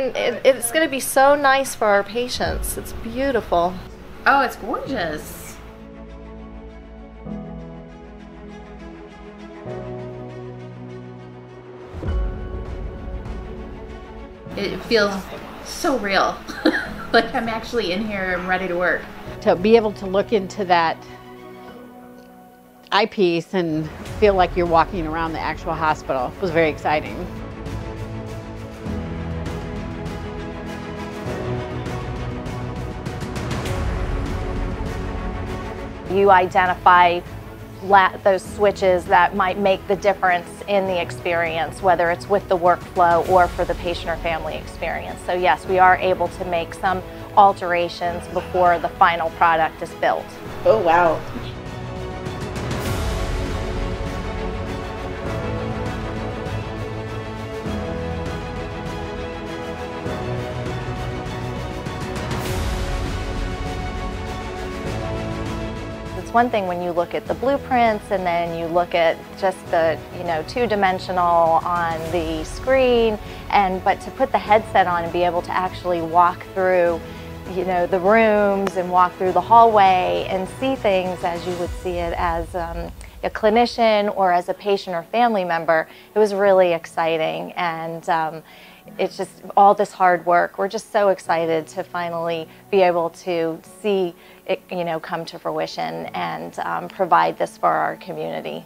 It's going to be so nice for our patients. It's beautiful. Oh, it's gorgeous. It feels so real. Like I'm actually in here, I'm ready to work. To be able to look into that eyepiece and feel like you're walking around the actual hospital was very exciting. You identify those switches that might make the difference in the experience, whether it's with the workflow or for the patient or family experience. So yes, we are able to make some alterations before the final product is built. Oh wow. One thing when you look at the blueprints and then you look at just the, you know, two-dimensional on the screen, but to put the headset on and be able to actually walk through, you know, the rooms and walk through the hallway and see things as you would see it as a clinician or as a patient or family member, it was really exciting. And it's just all this hard work. We're just so excited to finally be able to see it, you know, come to fruition and provide this for our community.